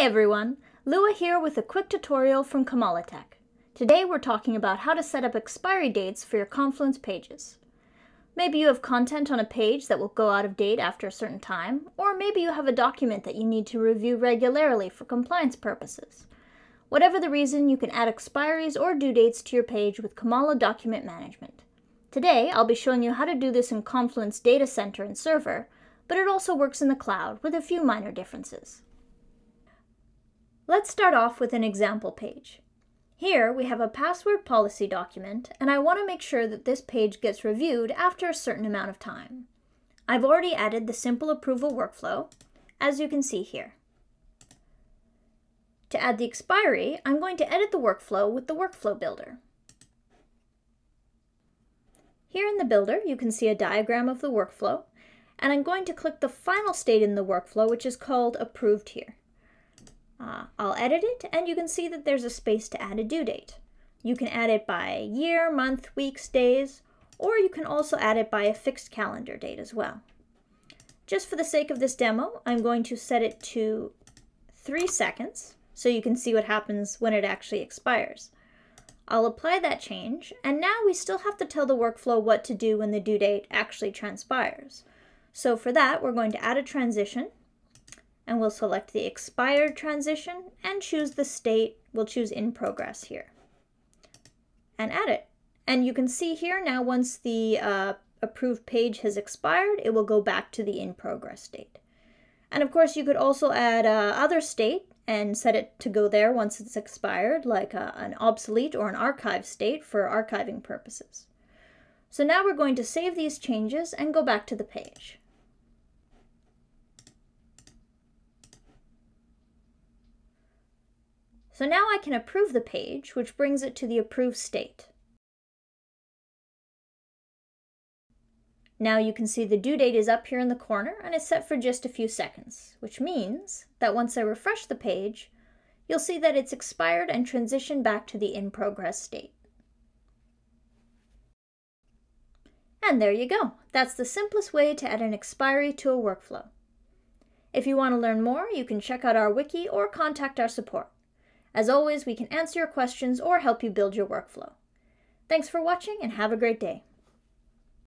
Hi everyone, Lua here with a quick tutorial from Comala Tech. Today we're talking about how to set up expiry dates for your Confluence pages. Maybe you have content on a page that will go out of date after a certain time, or maybe you have a document that you need to review regularly for compliance purposes. Whatever the reason, you can add expiries or due dates to your page with Comala Document Management. Today I'll be showing you how to do this in Confluence Data Center and Server, but it also works in the cloud with a few minor differences. Let's start off with an example page. Here we have a password policy document, and I want to make sure that this page gets reviewed after a certain amount of time. I've already added the simple approval workflow, as you can see here. To add the expiry, I'm going to edit the workflow with the workflow builder. Here in the builder, you can see a diagram of the workflow, and I'm going to click the final state in the workflow, which is called approved here. I'll edit it, and you can see that there's a space to add a due date. You can add it by year, month, weeks, days, or you can also add it by a fixed calendar date as well. Just for the sake of this demo, I'm going to set it to 3 seconds, so you can see what happens when it actually expires. I'll apply that change, and now we still have to tell the workflow what to do when the due date actually transpires. So for that, we're going to add a transition, and we'll select the expired transition and choose the state. We'll choose in progress here and add it. And you can see here now, once the approved page has expired, it will go back to the in progress state. And of course, you could also add other state and set it to go there once it's expired, like an obsolete or an archive state for archiving purposes. So now we're going to save these changes and go back to the page. So now I can approve the page, which brings it to the approved state. Now you can see the due date is up here in the corner, and it's set for just a few seconds, which means that once I refresh the page, you'll see that it's expired and transitioned back to the in progress state. And there you go. That's the simplest way to add an expiry to a workflow. If you want to learn more, you can check out our wiki or contact our support. As always, we can answer your questions or help you build your workflow. Thanks for watching and have a great day.